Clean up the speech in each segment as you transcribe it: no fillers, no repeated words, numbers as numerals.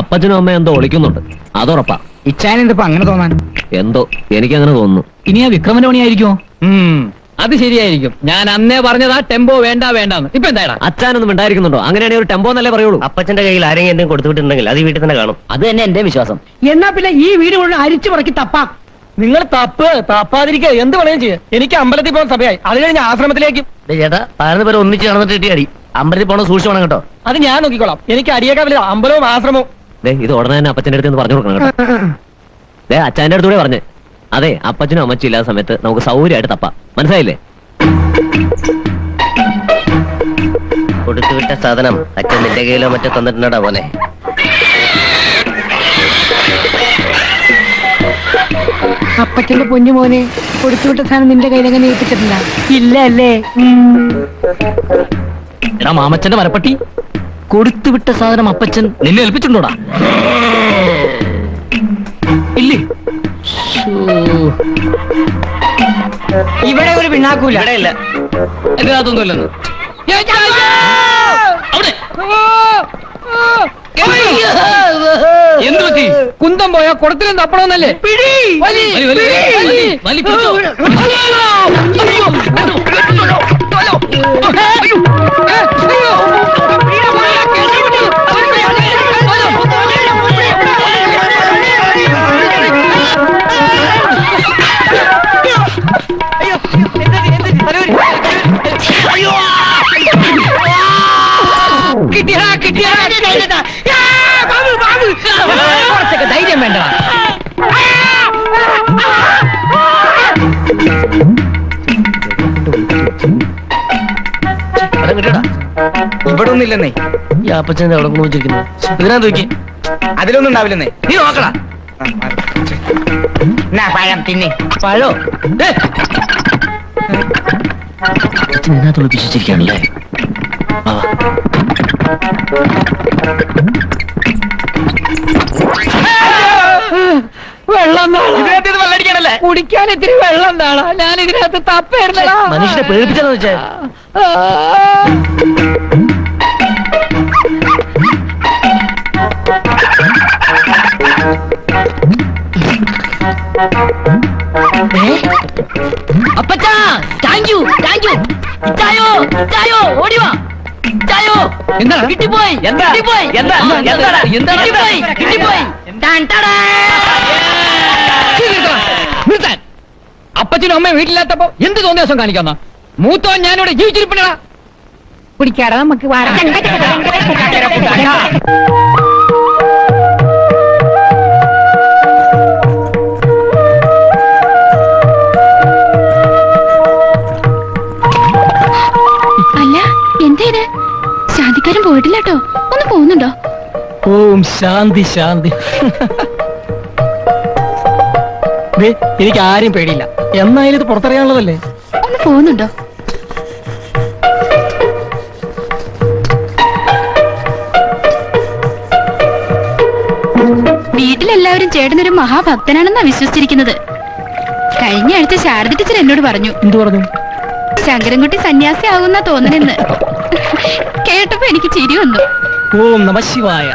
അപ്പച്ചനും അമ്മ എന്തോ ഒളിക്കുന്നുണ്ട്, അതോറപ്പാ. ഇച്ചാനെന്തപ്പോ അങ്ങനെ തോന്നാൻ? എന്തോ എനിക്കങ്ങനെ തോന്നുന്നു. ഇനി ആ വിക്രമന്റെ പണിയായിരിക്കുമോ? അത് ശരിയായിരിക്കും. ഞാൻ അന്നേ പറഞ്ഞതാ ടെമ്പോ വേണ്ട വേണ്ടെന്ന്. ഇപ്പൊ എന്താ അച്ഛനൊന്നും ഉണ്ടായിരിക്കുന്നുണ്ടോ? അങ്ങനെയാണെങ്കിൽ ഒരു ടെമ്പോ എന്നല്ലേ പറയുള്ളൂ. അപ്പച്ചന്റെ കയ്യിൽ ആരെങ്കിലും എന്തെങ്കിലും കൊടുത്തുവിട്ടുണ്ടെങ്കിൽ അത് വീട്ടിൽ തന്നെ കാണും. അത് തന്നെ എന്റെ വിശ്വാസം. എന്നാ പിന്നെ ഈ വീട് മുഴുവൻ അരിച്ചു പറക്കി തപ്പാം. നിങ്ങൾ തപ്പ്, തപ്പാതിരിക്കുക, എന്ത് വേണേലും ചെയ്യാം. എനിക്ക് അമ്പലത്തിൽ പോകാൻ സമയമായി, അത് കഴിഞ്ഞ് ആശ്രമത്തിലേക്ക്. ചേട്ടാ പതിനൊന്ന് പേര് ഒന്നിച്ച് നടന്നിട്ട് കിട്ടിയടി. അമ്പലത്തിൽ പോകണം, സൂക്ഷിച്ചോണം കേട്ടോ. അത് ഞാൻ നോക്കിക്കോളാം. എനിക്ക് അടിയേക്കാൻ വലിയ അമ്പലവും ആശ്രമവും. ഇത് ഉടനെ തന്നെ അപ്പച്ചന്റെ അടുത്ത് പറഞ്ഞു കൊടുക്കണം കേട്ടോ. അച്ഛൻ്റെ അടുത്തൂടെ പറഞ്ഞേ. അതെ, അപ്പച്ചനും അമ്മച്ചും ഇല്ലാത്ത സമയത്ത് നമുക്ക് സൗകര്യമായിട്ട് തപ്പാം, മനസ്സിലായില്ലേ? കൊടുത്തുവിട്ട സാധനം അച്ഛൻ നിന്റെ കയ്യിലോ മറ്റോ തന്നിട്ടുണ്ടോ? പോലെ അപ്പച്ചന്റെ പൊന്നു മോനെ, കൊടുത്തുവിട്ട സാധനം നിന്റെ കയ്യിലെങ്ങനെ ഏൽപ്പിച്ചിട്ടില്ല? ഇല്ല അല്ലേ? എടാ മാമച്ചന്റെ മരപ്പട്ടി, കൊടുത്തുവിട്ട സാധനം അപ്പച്ചൻ നിന്നെ ഏൽപ്പിച്ചിട്ടുണ്ടോടാ? ഇല്ലേ? ഇവിടെ ഒരു പിണ്ണാക്കൂല. എന്റെ അതൊന്നുമില്ലെന്ന് എന്ത് പറ്റി? കുന്തം പോയാ കുടത്തിലും തപ്പണമെന്നല്ലേ? ധൈര്യം വേണ്ട. ഇവിടെ ഒന്നില്ലെന്നേ. ഈ അപ്പച്ചൻ അവിടെ കൊണ്ടുവച്ചിരിക്കുന്നു. ഇതിനാ നോക്കി, അതിലൊന്നും ഉണ്ടാവില്ലെന്നേ. നീ നോക്കടാ. പഴം തിന്നെ. പഴോ ണല്ലേ? വെള്ളം വെള്ളടിക്കണല്ലേ? കുടിക്കാൻ ഇത്തിരി വെള്ളം താളാ. ഞാൻ ഇതിനകത്ത് തപ്പായിരുന്നടാ. മനുഷ്യനെ പേടിപ്പിച്ചെന്ന് വെച്ചാ അപ്പച്ചാ. Thank you, thank you. ഇച്ചായോ, ഇച്ചായോ ഓടി വാ. ഇച്ചായോ എന്താ കിട്ടിപ്പോയി? എന്താ കിട്ടിപ്പോയി? എന്താ എന്താ കിട്ടിപ്പോയി? കിട്ടിപ്പോയി. നിർത്താൻ. അപ്പച്ചനും അമ്മയും വീട്ടിലില്ലാത്തപ്പോ എന്ത് തോന്നിയാസം കാണിക്കാന്ന? മൂത്തോ ഞാനിവിടെ ജീവിച്ചിരിപ്പില്ല. കുടിക്കാടാ നമുക്ക്. ശാന്തിക്കാരും പോയിട്ടില്ല കേട്ടോ. ഒന്ന് പോകുന്നുണ്ടോ? ഓം ശാന്തി ശാന്തി. എനിക്ക് ആരും പേടിയില്ല. എന്നായാലും ഇത് പുറത്തറിയാനുള്ളതല്ലേ? ഒന്ന് പോകുന്നുണ്ടോ? വീട്ടിലെല്ലാവരും ചേട്ടനൊരു മഹാഭക്തനാണെന്നാ വിശ്വസിച്ചിരിക്കുന്നത്. കഴിഞ്ഞ ആഴ്ച ശാരദ ടീച്ചർ എന്നോട് പറഞ്ഞു. എന്തു പറഞ്ഞു? ശങ്കരൻകുട്ടി സന്യാസി ആകുന്ന തോന്നണെന്ന്. കേട്ടപ്പോ എനിക്ക് ചിരി വന്നു. ഓം നമ ശിവായ.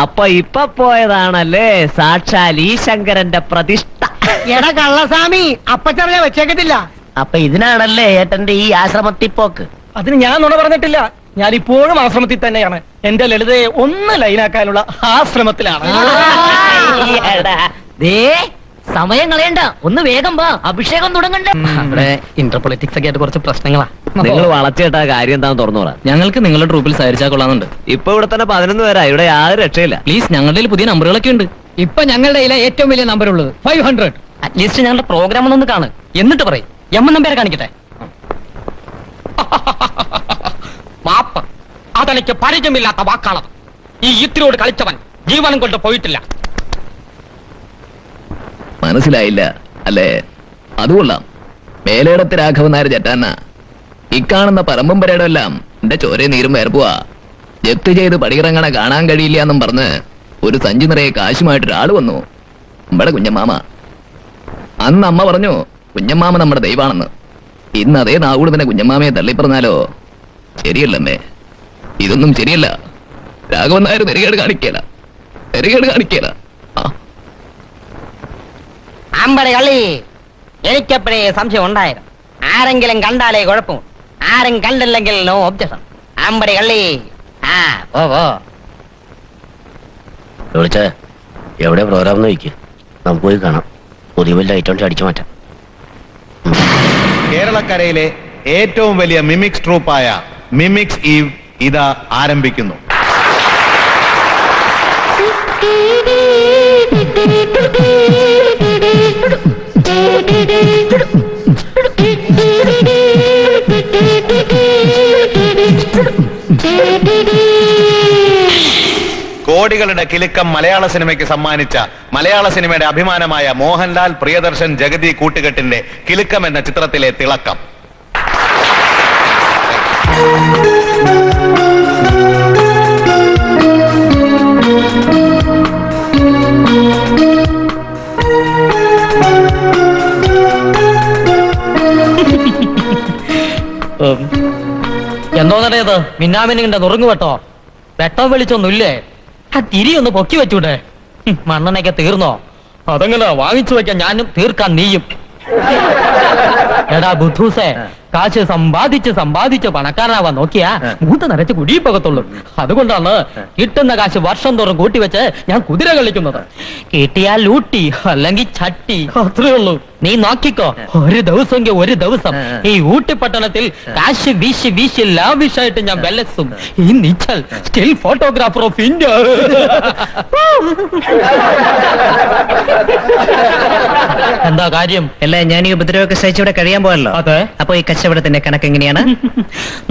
അപ്പൊ ഇപ്പൊ പോയതാണല്ലേ സാക്ഷാൽ ഈ ശങ്കരന്റെ പ്രതിഷ്ഠ. എടാ കള്ളസ്വാമി, അപ്പച്ചറിയാൻ വെച്ചേക്കത്തില്ല. അപ്പൊ ഇതിനാണല്ലേ ഏട്ടന്റെ ഈ ആശ്രമത്തിൽ പോക്ക്? അതിന് ഞാൻ നുണ പറഞ്ഞിട്ടില്ല. ഞാൻ ഇപ്പോഴും ആശ്രമത്തിൽ തന്നെയാണ്. എന്റെ ലളിതയെ ഒന്ന് ലൈനാക്കാനുള്ള ആശ്രമത്തിലാണ്. സമയം കളയണ്ട, ഒന്ന് വേഗം വാ, അഭിഷേകം തുടങ്ങണ്ട. നമ്മുടെ ഇന്റർ പൊളിറ്റിക്സ് ഒക്കെ ആയിട്ട് കുറച്ച് പ്രശ്നങ്ങളാ. നിങ്ങൾ വളച്ചേട്ടാ, കാര്യം എന്താണെന്ന് തുറന്നു പറ. ഞങ്ങൾക്ക് നിങ്ങളുടെ ട്രൂപ്പിൽ സഹരിച്ചാൽ കൊള്ളാന്നുണ്ട്. ഇപ്പൊ ഇവിടെ തന്നെ 11 പേരാ. ഇവിടെ യാതൊരു രക്ഷയില്ല. പ്ലീസ്, ഞങ്ങളുടെ പുതിയ നമ്പറുകളൊക്കെ ഉണ്ട്. ഇപ്പൊ ഞങ്ങളുടെ ഇതിലെ ഏറ്റവും വലിയ നമ്പർ ഉള്ളത് 500. അറ്റ്ലീസ്റ്റ് ഞങ്ങളുടെ പ്രോഗ്രാം ഒന്ന് കാണും, എന്നിട്ട് പറയും. എം നമ്പേരെ കാണിക്കട്ടെ. മാപ്പ്, അതെനിക്ക് പരിചയമില്ലാത്ത വാക്കാണത്. ഈ ഇത്തിരിയോട് കളിച്ചവൻ ജീവനം കൊണ്ട് പോയിട്ടില്ല. മനസ്സിലായില്ല അല്ലേ? അതുകൊള്ളാം. മേലേടത്ത് രാഘവൻ നായർ ജറ്റാന. ഇക്കാണുന്ന പരമ്പരയുടെ എല്ലാം എന്റെ ചോരയും നീരും വേർപ്പുവാ. ജപ്തി ചെയ്ത് പടിയിറങ്ങണ കാണാൻ കഴിയില്ല എന്നും പറഞ്ഞ് ഒരു സഞ്ചി നിറയെ കാശുമായിട്ട് ഒരാൾ വന്നു. നമ്മുടെ കുഞ്ഞമ്മാമ. അന്ന് അമ്മ പറഞ്ഞു കുഞ്ഞമ്മാമ നമ്മുടെ ദൈവമാണെന്ന്. ഇന്ന് അതേ നാവൂടെ തന്നെ കുഞ്ഞമ്മാമയെ തള്ളിപ്പറഞ്ഞാലോ? ശരിയല്ലമ്മേ, ഇതൊന്നും ശരിയല്ല. രാഘവൻ നായർ നെരുകേട് കാണിക്കല. അമ്പട കളി. എനിക്കപ്പോഴേ സംശയം ഉണ്ടായിരുന്നു. ആരെങ്കിലും കണ്ടാലേ കുഴപ്പം, ആരും കണ്ടില്ലെങ്കിൽ നോ ഒബ്ജക്ഷൻ. അമ്പട കളി. ആ ഓ ഓ വിളിച്ച എവിടെ പ്രോഗ്രാം നോക്കി നമുക്ക് പോയി കാണാം. പുതിയ വലിയ ഐറ്റം അടിച്ചു മാറ്റാം. കേരളക്കരയിലെ ഏറ്റവും വലിയ മിമിക്സ് ട്രൂപ്പായ മിമിക്സ് ഈവ് ഇതാ ആരംഭിക്കുന്നു. കോടികളുടെ കിലുക്കം മലയാള സിനിമയ്ക്ക് സമ്മാനിച്ച മലയാള സിനിമയുടെ അഭിമാനമായ മോഹൻലാൽ പ്രിയദർശൻ ജഗതി കൂട്ടുകെട്ടിന്റെ കിലുക്കം എന്ന ചിത്രത്തിലെ തിളക്കം. എന്തോന്നറിയത് മിന്നാമിനുണ്ട് നുറുങ്ങു വെട്ടോ. വെട്ടം വെളിച്ചൊന്നുമില്ലേ? ആ തിരിയൊന്ന് പൊക്കി വെച്ചൂടെ. മണ്ണെണ്ണയ്ക്ക് തീർന്നോ? അതങ്ങനെ വാങ്ങിച്ചു വെക്കാൻ ഞാനും, തീർക്കാൻ നീയും. എടാ ബുദ്ധൂസേ, കാശ് സമ്പാദിച്ച് പണക്കാരനാവാൻ നോക്കിയാ മൂത്ത് നരച്ച് കുടിയിപ്പോകത്തുള്ളൂ. അതുകൊണ്ടാണ് കിട്ടുന്ന കാശ് വർഷം തോറും കൂട്ടിവെച്ച് ഞാൻ കുതിര കളിക്കുന്നത്. കിട്ടിയാൽ ലൂട്ടി, അല്ലെങ്കിൽ ചട്ടി, അത്രേ ഉള്ളൂ. നീ നോക്കിക്കോ, ഒരു ദിവസം ഈ ഊട്ടി പട്ടണത്തിൽ കാശ് വീശി ലാവിഷായിട്ട് ഞാൻ വെലസും. ഈ Nischal still photographer of India. എന്താ കാര്യം? അല്ല, ഞാൻ ഈ ഉപദ്രവമൊക്കെ സഹിച്ചിവിടെ കഴിയാൻ പോകല്ലോ. അതെ. അപ്പൊ ഈ കച്ചവടത്തിന്റെ കണക്ക് എങ്ങനെയാണ്?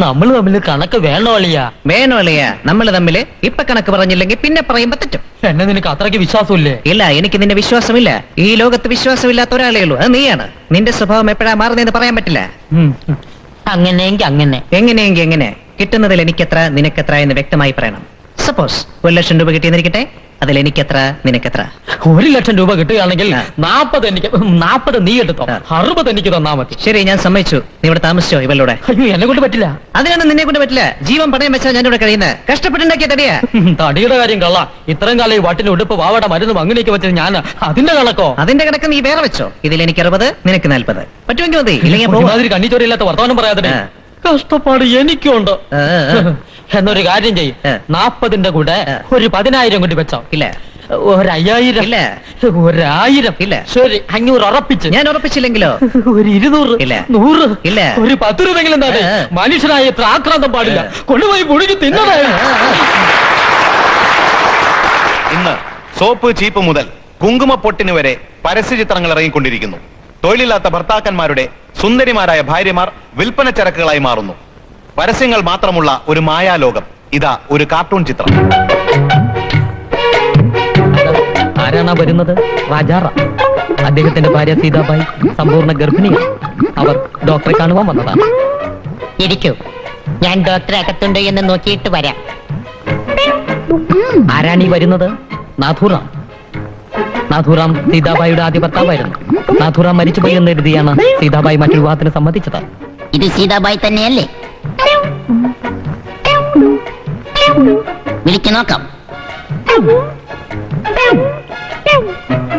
നമ്മൾ തമ്മിൽ കണക്ക് വേണോളിയാ. നമ്മൾ തമ്മിൽ ഇപ്പൊ കണക്ക് പറഞ്ഞില്ലെങ്കിൽ പിന്നെ പറയുമ്പോ തെറ്റും. എന്നെ നിനക്ക് അത്രയ്ക്ക് വിശ്വാസമില്ലേ? ഇല്ല, എനിക്ക് നിന്നെ വിശ്വാസമില്ല. ഈ ലോകത്ത് വിശ്വാസമില്ലാത്ത ഒരാളേ ഉള്ളൂ, അത് നീയാണ്. നിന്റെ സ്വഭാവം എപ്പോഴാ മാറുന്നതെന്ന് പറയാൻ പറ്റില്ല. അങ്ങനെയെങ്കിൽ അങ്ങനെ, എങ്ങനെയെങ്കിൽ എങ്ങനെ. കിട്ടുന്നതിൽ എനിക്കെത്ര നിനക്കെത്ര എന്ന് വ്യക്തമായി പറയണം. സപ്പോസ് 1,00,000 രൂപ കിട്ടിയെന്നിരിക്കട്ടെ, അതിൽ എനിക്കെത്ര നിനക്കെത്ര. 1,00,000 രൂപ കിട്ടുകയാണെങ്കിൽ 40 നീ എടുത്തോ, 60 എനിക്ക് തന്നാ മതി. ശരി, ഞാൻ സമ്മതിച്ചു. നീ ഇവിടെ താമസിച്ചോ ഇവളുടെ? എന്നെ കൊണ്ട് പറ്റില്ല. അതിനൊന്നും നിന്നെ കൊണ്ട് പറ്റില്ല. ജീവൻ പണയം വെച്ചാൽ ഞാനിവിടെ കഴിയുന്നത്. കഷ്ടപ്പെട്ടുണ്ടാക്കിയ തടിയാ. തടിയുടെ കാര്യം കള്ള. ഇത്രയും കാലം ഈ വട്ടിന് ഉടുപ്പ് വാവട മരുന്നും അങ്ങനെയൊക്കെ വെച്ചത് ഞാൻ. അതിന്റെ കണക്ക് നീ വേറെ വെച്ചോ. ഇതിൽ എനിക്ക് 60, നിനക്ക് 40. പറ്റുമെങ്കിൽ മതി, ഇല്ലെങ്കിൽ കണ്ണിച്ചോരില്ലാത്ത വർത്തമാനം പറയാതെ. കഷ്ടപ്പാട് എനിക്കുണ്ട്. എന്നൊരു കാര്യം ചെയ്യും, 40ന്റെ കൂടെ ഒരു 10,000 കൂടി വെച്ചോ. ഇല്ല, 1,000 ഇല്ല, 1,000 ഇല്ല. ശരി, 500 ഉറപ്പിച്ച്. ഞാൻ ഉറപ്പിച്ചില്ലെങ്കിലോ? ഒരു 200 ഇല്ല, 100 ഇല്ല, ഒരു 10 രൂപയെങ്കിലും. മനുഷ്യനായ ഇത്ര ആക്രാന്തം പാടില്ല. കൊണ്ടുപോയി പൊടിഞ്ഞു തിന്നതായി. ഇന്ന് സോപ്പ് ചീപ്പ് മുതൽ കുങ്കുമപ്പൊട്ടിന് വരെ പരസ്യ ചിത്രങ്ങൾ ഇറങ്ങിക്കൊണ്ടിരിക്കുന്നു. തൊഴിലില്ലാത്ത ഭർത്താക്കന്മാരുടെ സുന്ദരിമാരായ ഭാര്യമാർ വിൽപ്പന ചരക്കുകളായി മാറുന്നു. പരസ്യങ്ങൾ മാത്രമുള്ള ഒരു മായാലോകം ഇതാ ഒരു കാർട്ടൂൺ ചിത്രം. ആരാണ് വരുന്നത്? രാജാറ. അദ്ദേഹത്തിന്റെ ഭാര്യ സീതാബായി സമ്പൂർണ്ണ ഗർഭിണിയാണ്. അവർ ഡോക്ടറെ കാണുവാൻ വന്നതാണ്. ഇരിക്കൂ, ഞാൻ ഡോക്ടറെ അകത്തുണ്ടോ എന്ന് നോക്കിയിട്ട് വരാം. ആരാണീ വരുന്നത്? നാഥൂറാം സീതാബായിയുടെ ആദ്യ ഭർത്താവായിരുന്നു. നാഥൂറാം മരിച്ചുപോയി എന്ന് എഴുതിയാണ് സീതാബായി മറ്റു വിവാഹത്തിന് സമ്മതിച്ചത്. ഇത് സീതാബായി തന്നെയല്ലേ?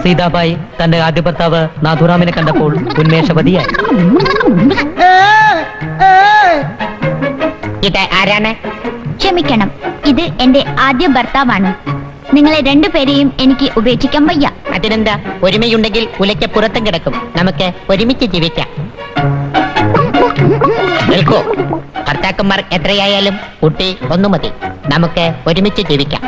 സീതാബായി തന്റെ ആദ്യ ഭർത്താവ് നാഥൂറാമിനെ കണ്ടപ്പോൾ ഉന്മേഷവതിയായി. ഇത് ആരാണ്? ക്ഷമിക്കണം, ഇത് എന്റെ ആദ്യ ഭർത്താവാണ്. നിങ്ങളെ രണ്ടുപേരെയും എനിക്ക് ഉപേക്ഷിക്കാൻ വയ്യ. അതിനെന്താ? ഒരുമയുണ്ടെങ്കിൽ ഉലയ്ക്ക് പുറത്തും കിടക്കും. നമുക്ക് ഒരുമിച്ച് ജീവിക്കാം. നിൽക്കൂ, ഭർത്താക്കന്മാർ എത്രയായാലും കുട്ടി ഒന്നു മതി. നമുക്ക് ഒരുമിച്ച് ജീവിക്കാം.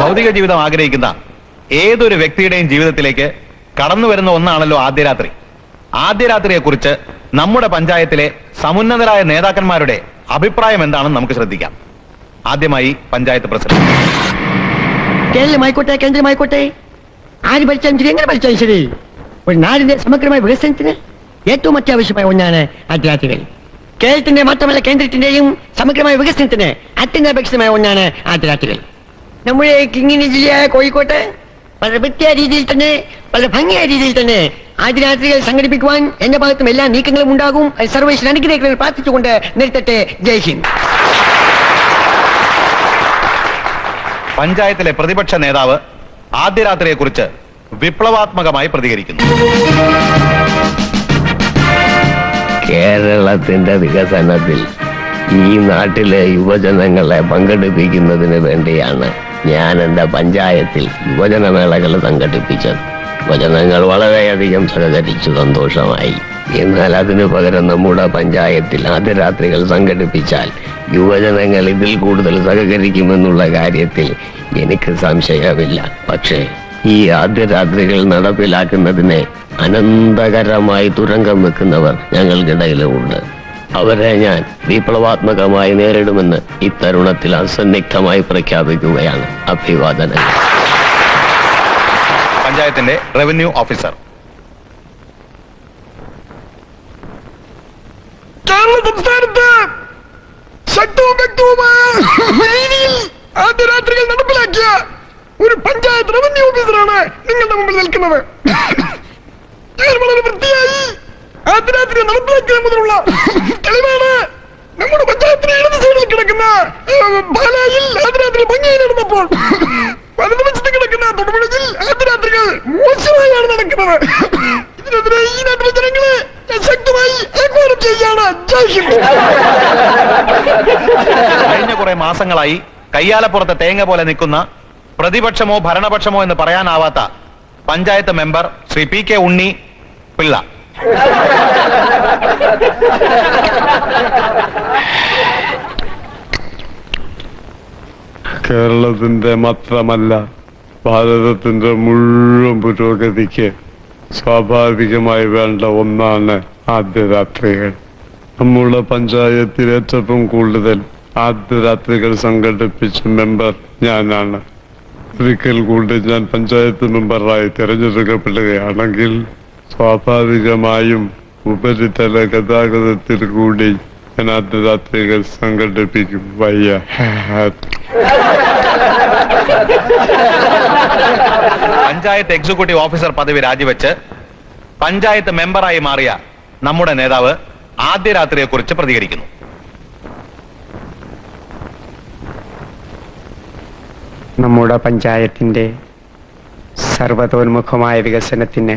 ഭൗതിക ജീവിതം ആഗ്രഹിക്കുന്ന ഏതൊരു വ്യക്തിയുടെയും ജീവിതത്തിലേക്ക് കടന്നു വരുന്ന ഒന്നാണല്ലോ ആദ്യരാത്രി. ആദ്യരാത്രിയെക്കുറിച്ച് നമ്മുടെ പഞ്ചായത്തിലെ സമുന്നതരായ നേതാക്കന്മാരുടെ അഭിപ്രായം എന്താണെന്ന് നമുക്ക് ശ്രദ്ധിക്കാം. ആദ്യമായി പഞ്ചായത്ത് പ്രസിഡന്റ്. കേന്ദ്രമായിക്കോട്ടെ, ആര് ഭരിച്ചാലും ശരി, എങ്ങനെ ഭരിച്ചാലും ശരി, ഒരു നാടിന്റെ സമഗ്രമായ വികസനത്തിന് ഏറ്റവും അത്യാവശ്യമായ ഒന്നാണ് ആദ്യരാത്രികൾ. കേരളത്തിന്റെ മാത്രമല്ല കേന്ദ്രത്തിന്റെയും സമഗ്രമായ വികസനത്തിന് അത്യന്താപേക്ഷിതമായ ഒന്നാണ് ആദിവാസികൾ. നമ്മുടെ കിങ്ങിണി ജില്ലയായ കോഴിക്കോട്ട് വളരെ വൃത്തിയായ രീതിയിൽ തന്നെ വളരെ ഭംഗിയായ രീതിയിൽ തന്നെ ആദിവാസികൾ സംഘടിപ്പിക്കുവാൻ എന്റെ ഭാഗത്തും എല്ലാ നീക്കങ്ങളും ഉണ്ടാകും. സർവേശ്വരൻ അനുഗ്രഹിക്കണമെന്ന് പ്രാർത്ഥിച്ചുകൊണ്ട് നിർത്തട്ടെ. ജയ് ഹിന്ദ്. പഞ്ചായത്തിലെ പ്രതിപക്ഷ നേതാവ് ആദ്യ രാത്രിയെ കുറിച്ച് വിപ്ലവാത്മകമായി പ്രതികരിക്കുന്നു. കേരളത്തിന്റെ വികസനത്തിൽ ഈ നാട്ടിലെ യുവജനങ്ങളെ പങ്കെടുപ്പിക്കുന്നതിന് വേണ്ടിയാണ് ഞാൻ എൻ്റെ പഞ്ചായത്തിൽ യുവജനമേളകൾ സംഘടിപ്പിച്ചത്. യുവജനങ്ങൾ വളരെയധികം സഹകരിച്ചു, സന്തോഷമായി. എന്നാൽ അതിനു പകരം നമ്മുടെ പഞ്ചായത്തിൽ ആദ്യ രാത്രികൾ സംഘടിപ്പിച്ചാൽ യുവജനങ്ങൾ ഇതിൽ കൂടുതൽ സഹകരിക്കുമെന്നുള്ള കാര്യത്തിൽ എനിക്ക് സംശയമില്ല. പക്ഷേ ഈ ആദ്യ രാത്രികൾ നടപ്പിലാക്കുന്നതിനെ അനന്തകരമായി തുരങ്കം വെക്കുന്നവർ ഞങ്ങൾക്കിടയിലുമുണ്ട്. അവരെ ഞാൻ വിപ്ലവാത്മകമായി നേരിടുമെന്ന് ഇത്തരുണത്തിൽ അസന്നിഗ്ധമായി പ്രഖ്യാപിക്കുകയാണ്. അഭിവാദനം. പഞ്ചായത്തിന്റെ റവന്യൂ ഓഫീസർ. കേരള സംസ്ഥാനത്ത് ശക്തവും വ്യക്തവുമായ രീതിയിൽ ആദ്യ രാത്രികൾ നടപ്പിലാക്കിയ ഒരു പഞ്ചായത്ത് റവന്യൂ ഓഫീസറാണ് നിങ്ങളുടെ മുമ്പിൽ നിൽക്കുന്നത്. വളരെ വൃത്തിയായി ആദ്യ രാത്രി നടപ്പിലാക്കുക എന്നതിനുള്ള തെളിവാണ് നമ്മുടെ പഞ്ചായത്തിന് ഇടത് സൈഡിൽ കിടക്കുന്ന പാലായിൽ ആദ്യ രാത്രി ഭംഗിയായി നടന്നപ്പോൾ വലതുവശത്ത് കിടക്കുന്ന തൊടുപുഴയിൽ ആദ്യ രാത്രികൾ മോശമായാണ് നടക്കുന്നത്. ഇതിനെതിരെ ഈ നാട്ടിലെ ജനങ്ങളെ ശക്തമായി ഏകോപനം ചെയ്യാണ്. കഴിഞ്ഞ കുറെ മാസങ്ങളായി കയ്യാലപ്പുറത്തെ തേങ്ങ പോലെ നിൽക്കുന്ന പ്രതിപക്ഷമോ ഭരണപക്ഷമോ എന്ന് പറയാനാവാത്ത panchayat member Shri P K Unni Pillai കേരളത്തിന്റെ മാത്രമല്ല ഭാരതത്തിന്റെ മുഴുവൻ പുരോഗതിക്ക് സ്വാഭാവികമായി വേണ്ട ഒന്നാണ് ആദ്യ രാത്രികൾ. നമ്മുടെ പഞ്ചായത്തിൽ ഏറ്റവും കൂടുതൽ ആദ്യ രാത്രികൾ സംഘടിപ്പിച്ച മെമ്പർ ഞാനാണ്. ഒരിക്കൽ കൂടി ഞാൻ പഞ്ചായത്ത് മെമ്പറായി തിരഞ്ഞെടുക്കപ്പെടുകയാണെങ്കിൽ സ്വാഭാവികമായും ഉപരിതല ഗതാഗതത്തിൽ കൂടി ഞാൻ ആദ്യ രാത്രികൾ സംഘടിപ്പിക്കും. വയ്യ. പഞ്ചായത്ത് എക്സിക്യൂട്ടീവ് ഓഫീസർ പദവി രാജിവെച്ച് പഞ്ചായത്ത് മെമ്പറായി മാറിയ നമ്മുടെ നേതാവ് ആദ്യ രാത്രിയെ കുറിച്ച് പ്രതികരിക്കുന്നു. നമ്മുടെ പഞ്ചായത്തിൻ്റെ സർവതോന്മുഖമായ വികസനത്തിന്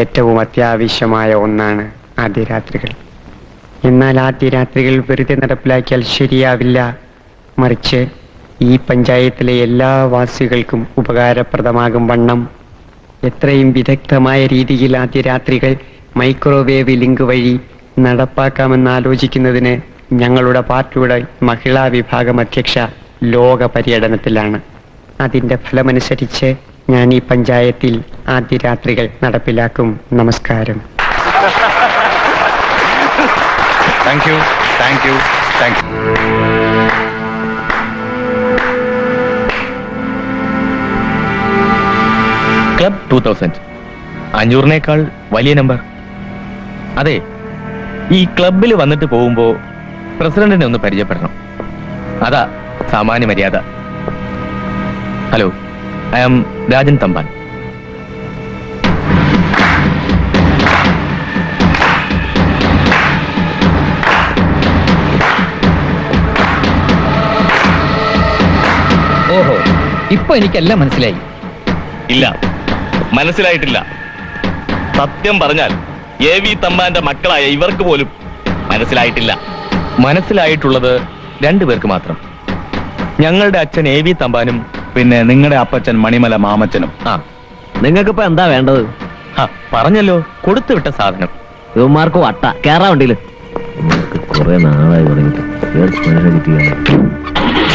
ഏറ്റവും അത്യാവശ്യമായ ഒന്നാണ് ആദ്യ രാത്രികൾ. എന്നാൽ ആദ്യ രാത്രികൾ വെറുതെ നടപ്പിലാക്കിയാൽ ശരിയാവില്ല. മറിച്ച് ഈ പഞ്ചായത്തിലെ എല്ലാ വാസികൾക്കും ഉപകാരപ്രദമാകും വണ്ണം എത്രയും വിദഗ്ധമായ രീതിയിൽ ആദ്യ രാത്രികൾ മൈക്രോവേവ് ലിങ്ക് വഴി നടപ്പാക്കാമെന്ന് ആലോചിക്കുന്നതിന് ഞങ്ങളുടെ പാർട്ടിയുടെ മഹിളാ വിഭാഗം അധ്യക്ഷ ലോക പര്യടനത്തിലാണ്. അതിൻ്റെ ഫലമനുസരിച്ച് ഞാൻ ഈ പഞ്ചായത്തിൽ ആദ്യ രാത്രികൾ നടപ്പിലാക്കും. നമസ്കാരം. Thank you, thank you, thank you. Club 2000 500-നേക്കാൾ വലിയ നമ്പർ. അതെ, ഈ ക്ലബിൽ വന്നിട്ട് പോകുമ്പോൾ പ്രസിഡന്റിനെ ഒന്ന് പരിചയപ്പെടണം. അതാ സാമാന്യ മര്യാദ. Hello, I am Rajan Thampan. ഓഹോ, ഇപ്പൊ എനിക്കെല്ലാം മനസ്സിലായി. ഇല്ല, മനസ്സിലായിട്ടില്ല. സത്യം പറഞ്ഞാൽ എ വി തമ്പാന്റെ മക്കളായ ഇവർക്ക് പോലും മനസ്സിലായിട്ടില്ല. മനസ്സിലായിട്ടുള്ളത് രണ്ടുപേർക്ക് മാത്രം. ഞങ്ങളുടെ അച്ഛൻ എ വി തമ്പാനും പിന്നെ നിങ്ങളുടെ അപ്പച്ചൻ മണിമല മാമച്ചനും. ആ, നിങ്ങൾക്കിപ്പോ എന്താ വേണ്ടത്? ആ, പറഞ്ഞല്ലോ, കൊടുത്തു വിട്ട സാധനം. ഇവന്മാർക്ക് വട്ട കേറാവണ്ടിയില് കുറെ നാളായി തുടങ്ങി.